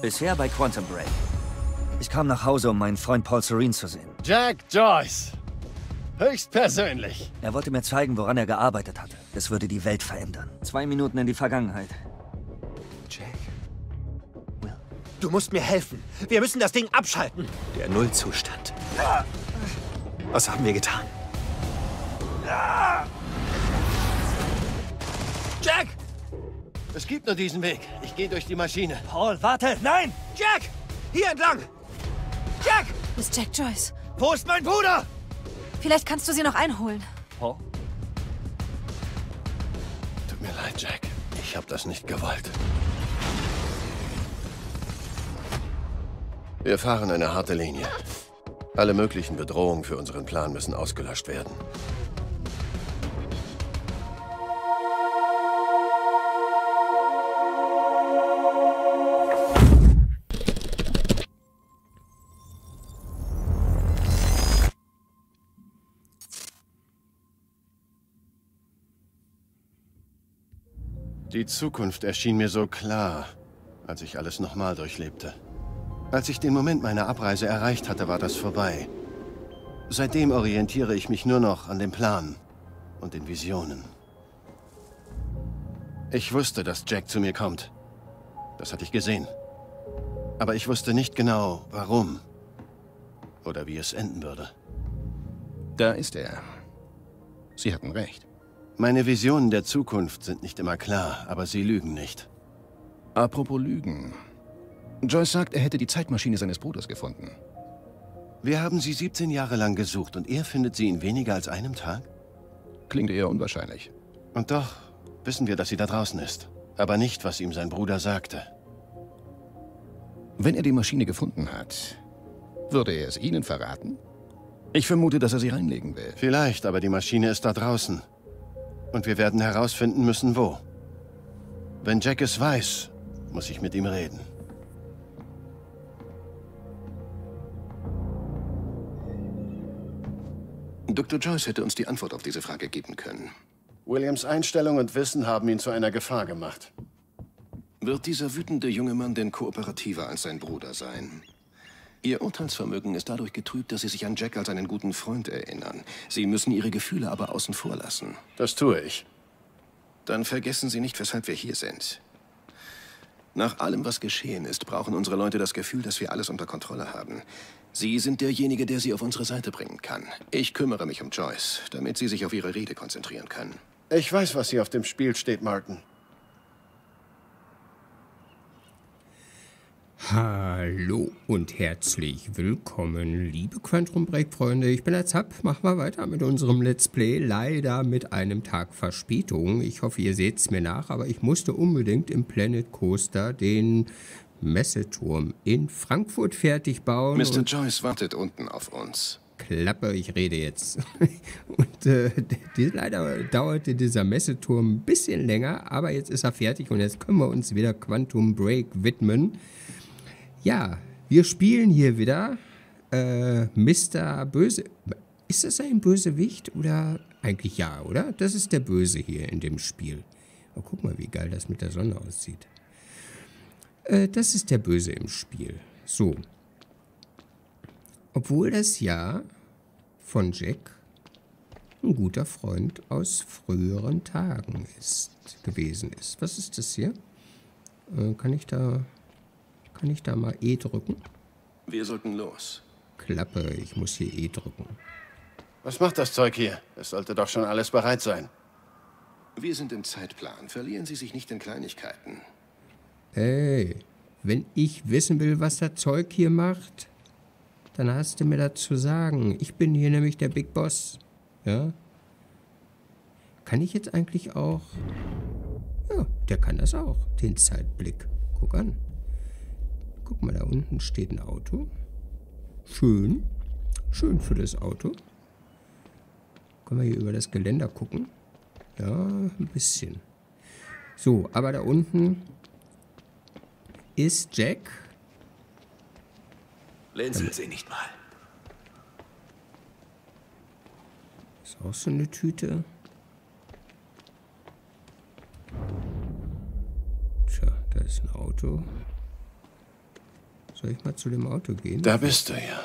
Bisher bei Quantum Break. Ich kam nach Hause, um meinen Freund Paul Serene zu sehen. Jack Joyce. Höchstpersönlich. Er wollte mir zeigen, woran er gearbeitet hatte. Das würde die Welt verändern. 2 Minuten in die Vergangenheit. Jack. Will. Du musst mir helfen. Wir müssen das Ding abschalten. Der Nullzustand. Was haben wir getan? Jack! Es gibt nur diesen Weg. Ich gehe durch die Maschine. Paul, warte! Nein! Jack! Hier entlang! Jack! Das ist Jack Joyce. Wo ist mein Bruder? Vielleicht kannst du sie noch einholen. Paul? Tut mir leid, Jack. Ich habe das nicht gewollt. Wir fahren eine harte Linie. Alle möglichen Bedrohungen für unseren Plan müssen ausgelöscht werden. Die Zukunft erschien mir so klar, als ich alles nochmal durchlebte. Als ich den Moment meiner Abreise erreicht hatte, war das vorbei. Seitdem orientiere ich mich nur noch an dem Plan und den Visionen. Ich wusste, dass Jack zu mir kommt. Das hatte ich gesehen. Aber ich wusste nicht genau, warum oder wie es enden würde. Da ist er. Sie hatten recht. Meine Visionen der Zukunft sind nicht immer klar, aber sie lügen nicht. Apropos Lügen. Joyce sagt, er hätte die Zeitmaschine seines Bruders gefunden. Wir haben sie 17 Jahre lang gesucht und er findet sie in weniger als einem Tag? Klingt eher unwahrscheinlich. Und doch wissen wir, dass sie da draußen ist. Aber nicht, was ihm sein Bruder sagte. Wenn er die Maschine gefunden hat, würde er es Ihnen verraten? Ich vermute, dass er sie reinlegen will. Vielleicht, aber die Maschine ist da draußen. Und wir werden herausfinden müssen, wo. Wenn Jack es weiß, muss ich mit ihm reden. Dr. Joyce hätte uns die Antwort auf diese Frage geben können. Williams Einstellung und Wissen haben ihn zu einer Gefahr gemacht. Wird dieser wütende junge Mann denn kooperativer als sein Bruder sein? Ihr Urteilsvermögen ist dadurch getrübt, dass Sie sich an Jack als einen guten Freund erinnern. Sie müssen Ihre Gefühle aber außen vor lassen. Das tue ich. Dann vergessen Sie nicht, weshalb wir hier sind. Nach allem, was geschehen ist, brauchen unsere Leute das Gefühl, dass wir alles unter Kontrolle haben. Sie sind derjenige, der sie auf unsere Seite bringen kann. Ich kümmere mich um Joyce, damit Sie sich auf Ihre Rede konzentrieren können. Ich weiß, was hier auf dem Spiel steht, Martin. Hallo und herzlich willkommen, liebe Quantum Break-Freunde. Ich bin der Zapp, machen wir weiter mit unserem Let's Play. Leider mit einem Tag Verspätung. Ich hoffe, ihr seht es mir nach, aber ich musste unbedingt im Planet Coaster den Messeturm in Frankfurt fertig bauen. Mr. Joyce wartet unten auf uns. Klappe, ich rede jetzt. Und leider dauerte dieser Messeturm ein bisschen länger, aber jetzt ist er fertig und jetzt können wir uns wieder Quantum Break widmen. Ja, wir spielen hier wieder Mr. Böse. Ist das ein Bösewicht oder? Eigentlich ja, oder? Das ist der Böse hier in dem Spiel. Oh, guck mal, wie geil das mit der Sonne aussieht. Das ist der Böse im Spiel. So. Obwohl das ja von Jack ein guter Freund aus früheren Tagen gewesen ist. Was ist das hier? Kann ich da mal E drücken? Wir sollten los. Klappe, ich muss hier E drücken. Was macht das Zeug hier? Es sollte doch schon alles bereit sein. Wir sind im Zeitplan. Verlieren Sie sich nicht in Kleinigkeiten. Ey, wenn ich wissen will, was das Zeug hier macht, dann hast du mir das zu sagen. Ich bin hier nämlich der Big Boss. Ja? Kann ich jetzt eigentlich auch... Ja, der kann das auch. Den Zeitblick. Guck an. Guck mal, da unten steht ein Auto. Schön. Schön für das Auto. Können wir hier über das Geländer gucken? Ja, ein bisschen. So, aber da unten ist Jack. Blinzeln Sie nicht mal. Ist auch so eine Tüte. Tja, da ist ein Auto. Soll ich mal zu dem Auto gehen? Da bist du ja.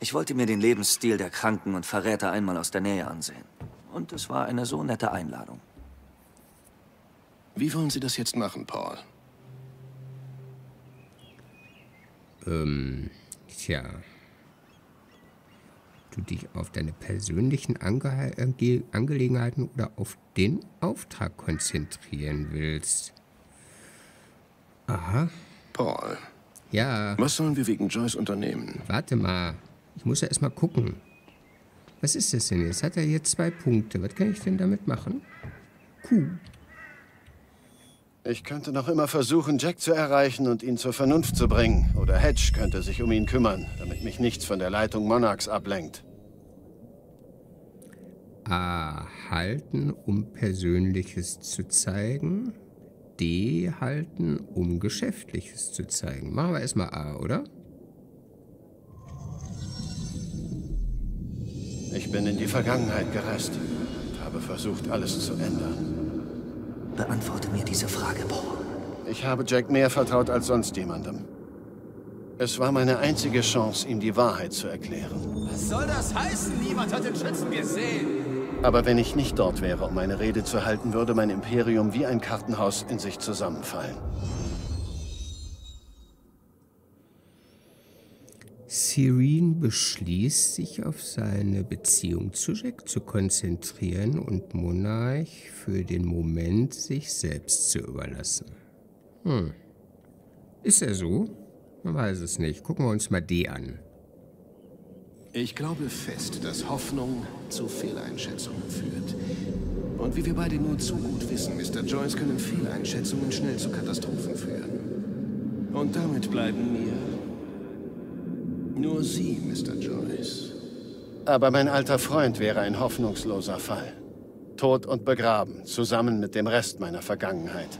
Ich wollte mir den Lebensstil der Kranken und Verräter einmal aus der Nähe ansehen. Und es war eine so nette Einladung. Wie wollen Sie das jetzt machen, Paul? Tja. Du dich auf deine persönlichen Angelegenheiten oder auf den Auftrag konzentrieren willst. Aha. Paul. Ja. Was sollen wir wegen Joyce unternehmen? Warte mal. Ich muss ja erst mal gucken. Was ist das denn jetzt? Hat er jetzt 2 Punkte. Was kann ich denn damit machen? Q. Ich könnte noch immer versuchen, Jack zu erreichen und ihn zur Vernunft zu bringen. Oder Hedge könnte sich um ihn kümmern, damit mich nichts von der Leitung Monarchs ablenkt. A. Halten, um Persönliches zu zeigen. D. Halten, um Geschäftliches zu zeigen. Machen wir erstmal A, oder? Ich bin in die Vergangenheit gereist und habe versucht, alles zu ändern. Beantworte mir diese Frage, Paul. Ich habe Jack mehr vertraut als sonst jemandem. Es war meine einzige Chance, ihm die Wahrheit zu erklären. Was soll das heißen? Niemand hat den Schützen gesehen. Aber wenn ich nicht dort wäre, um meine Rede zu halten, würde mein Imperium wie ein Kartenhaus in sich zusammenfallen. Serene beschließt, sich auf seine Beziehung zu Jack zu konzentrieren und Monarch für den Moment sich selbst zu überlassen. Hm. Ist er so? Man weiß es nicht. Gucken wir uns mal D an. Ich glaube fest, dass Hoffnung zu Fehleinschätzungen führt. Und wie wir beide nur zu gut wissen, Mr. Joyce, können Fehleinschätzungen schnell zu Katastrophen führen. Und damit bleiben mir... nur Sie, Mr. Joyce. Aber mein alter Freund wäre ein hoffnungsloser Fall. Tot und begraben, zusammen mit dem Rest meiner Vergangenheit.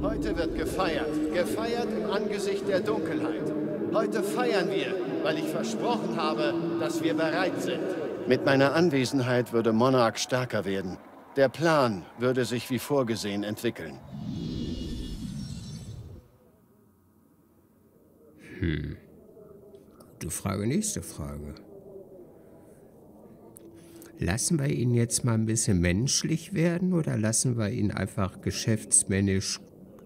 Heute wird gefeiert. Gefeiert im Angesicht der Dunkelheit. Heute feiern wir, weil ich versprochen habe, dass wir bereit sind. Mit meiner Anwesenheit würde Monarch stärker werden. Der Plan würde sich wie vorgesehen entwickeln. Hm. Gute Frage, nächste Frage. Lassen wir ihn jetzt mal ein bisschen menschlich werden oder lassen wir ihn einfach geschäftsmännisch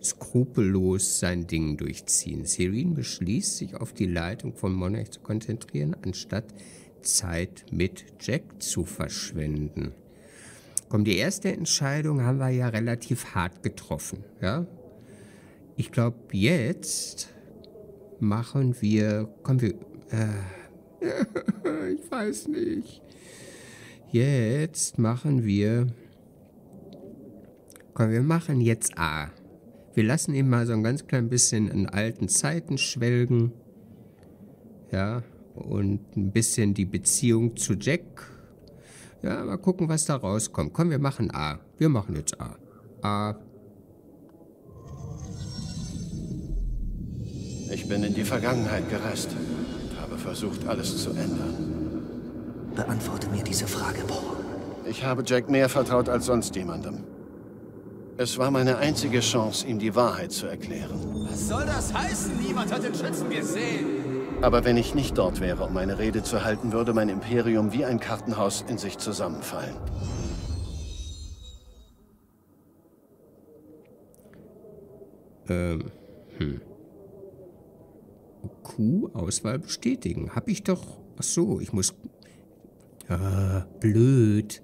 skrupellos sein Ding durchziehen? Serene beschließt, sich auf die Leitung von Monarch zu konzentrieren, anstatt Zeit mit Jack zu verschwenden. Komm, die erste Entscheidung haben wir ja relativ hart getroffen. Ja? Ich glaube, jetzt machen wir... Kommen wir... ich weiß nicht. Jetzt machen wir... Komm, wir machen jetzt A. Wir lassen ihn mal so ein ganz klein bisschen in alten Zeiten schwelgen. Ja, und ein bisschen die Beziehung zu Jack. Ja, mal gucken, was da rauskommt. Komm, wir machen A. Wir machen jetzt A. A. Ich bin in die Vergangenheit gereist. Habe versucht, alles zu ändern. Beantworte mir diese Frage, Paul. Ich habe Jack mehr vertraut als sonst jemandem. Es war meine einzige Chance, ihm die Wahrheit zu erklären. Was soll das heißen? Niemand hat den Schützen gesehen. Aber wenn ich nicht dort wäre, um meine Rede zu halten, würde mein Imperium wie ein Kartenhaus in sich zusammenfallen. Q, Auswahl bestätigen. Hab ich doch... Ach so, ich muss... Ah, blöd.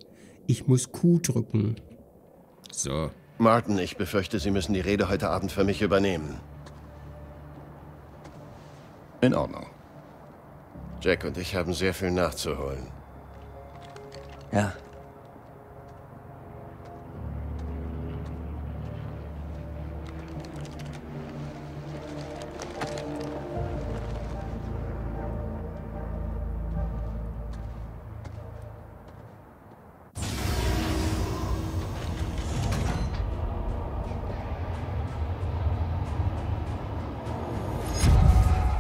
Ich muss Q drücken. So. Martin, ich befürchte, Sie müssen die Rede heute Abend für mich übernehmen. In Ordnung. Jack und ich haben sehr viel nachzuholen. Ja.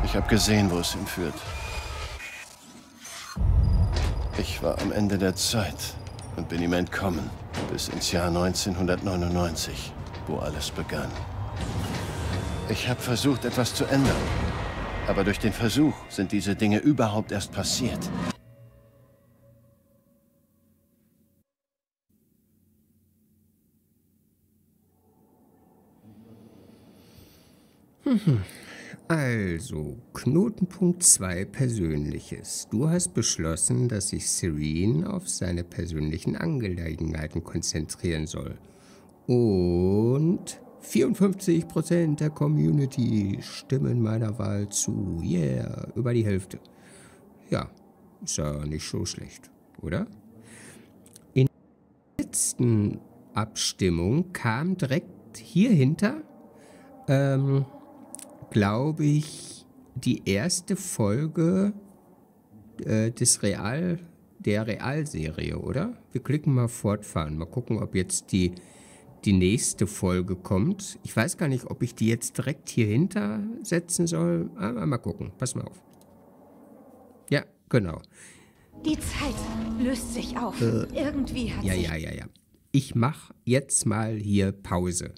Ich habe gesehen, wo es hinführt. Ich war am Ende der Zeit und bin ihm entkommen. Bis ins Jahr 1999, wo alles begann. Ich habe versucht, etwas zu ändern. Aber durch den Versuch sind diese Dinge überhaupt erst passiert. Also, Knotenpunkt 2 Persönliches. Du hast beschlossen, dass sich Serene auf seine persönlichen Angelegenheiten konzentrieren soll. Und 54% der Community stimmen meiner Wahl zu. Yeah, über die Hälfte. Ja, ist ja nicht so schlecht, oder? In der letzten Abstimmung kam direkt hier hinter, glaube ich, die erste Folge der Realserie, oder? Wir klicken mal fortfahren, mal gucken, ob jetzt die nächste Folge kommt. Ich weiß gar nicht, ob ich die jetzt direkt hier hinter setzen soll. Aber mal gucken. Pass mal auf. Ja, genau. Die Zeit löst sich auf. Irgendwie hat sich... Ja. Ich mache jetzt mal hier Pause.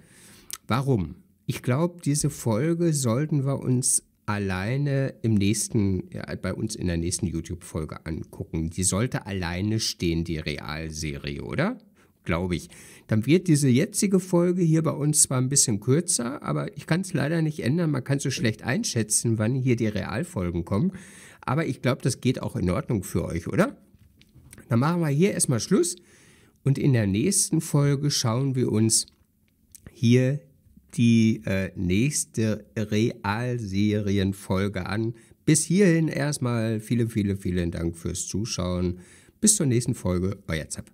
Warum? Ich glaube, diese Folge sollten wir uns alleine bei uns in der nächsten YouTube-Folge angucken. Die sollte alleine stehen, die Realserie, oder? Glaube ich. Dann wird diese jetzige Folge hier bei uns zwar ein bisschen kürzer, aber ich kann es leider nicht ändern. Man kann so schlecht einschätzen, wann hier die Realfolgen kommen. Aber ich glaube, das geht auch in Ordnung für euch, oder? Dann machen wir hier erstmal Schluss und in der nächsten Folge schauen wir uns hier die nächste Realserienfolge an. Bis hierhin erstmal vielen Dank fürs Zuschauen. Bis zur nächsten Folge, euer Zapp.